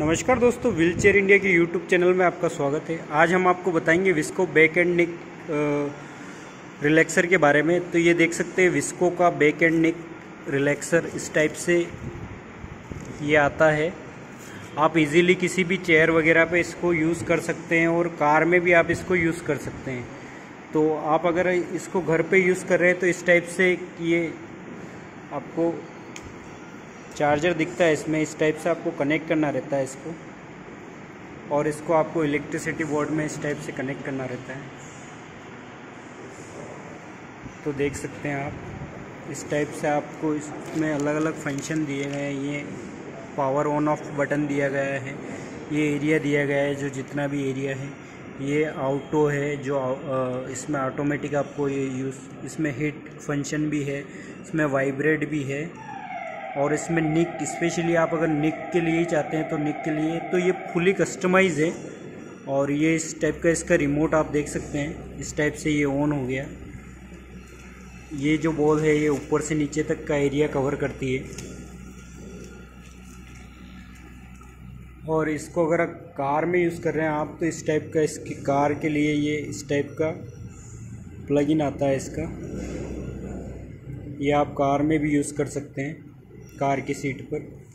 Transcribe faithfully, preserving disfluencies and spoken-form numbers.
नमस्कार दोस्तों, wheel chair India के यूट्यूब चैनल में आपका स्वागत है। आज हम आपको बताएंगे Visco back and neck relaxer के बारे में। तो ये देख सकते हैं विस्को का बैक एंड नेक रिलैक्सर, इस टाइप से ये आता है। आप इजीली किसी भी चेयर वगैरह पे इसको यूज़ कर सकते हैं और कार में भी आप इसको यूज़ कर सकते हैं। तो आप अगर इसको घर पे यूज़ कर रहे हैं तो इस टाइप से ये आपको चार्जर दिखता है, इसमें इस टाइप से आपको कनेक्ट करना रहता है इसको, और इसको आपको इलेक्ट्रिसिटी बोर्ड में इस टाइप से कनेक्ट करना रहता है। तो देख सकते हैं आप, इस टाइप से आपको इसमें अलग अलग फंक्शन दिए गए हैं। ये पावर ऑन ऑफ बटन दिया गया है, ये एरिया दिया गया है, जो जितना भी एरिया है, ये ऑटो है जो इसमें ऑटोमेटिक आपको ये यूज़, इसमें हीट फंक्शन भी है, इसमें वाइब्रेट भी है, और इसमें निक स्पेशली आप अगर निक के लिए ही चाहते हैं तो निक के लिए, तो ये फुली कस्टमाइज है। और ये इस टाइप का इसका रिमोट आप देख सकते हैं, इस टाइप से ये ऑन हो गया। ये जो बॉल है ये ऊपर से नीचे तक का एरिया कवर करती है। और इसको अगर कार में यूज़ कर रहे हैं आप तो इस टाइप का इसकी कार के लिए ये इस टाइप का प्लग इन आता है इसका, ये आप कार में भी यूज़ कर सकते हैं कार की सीट पर।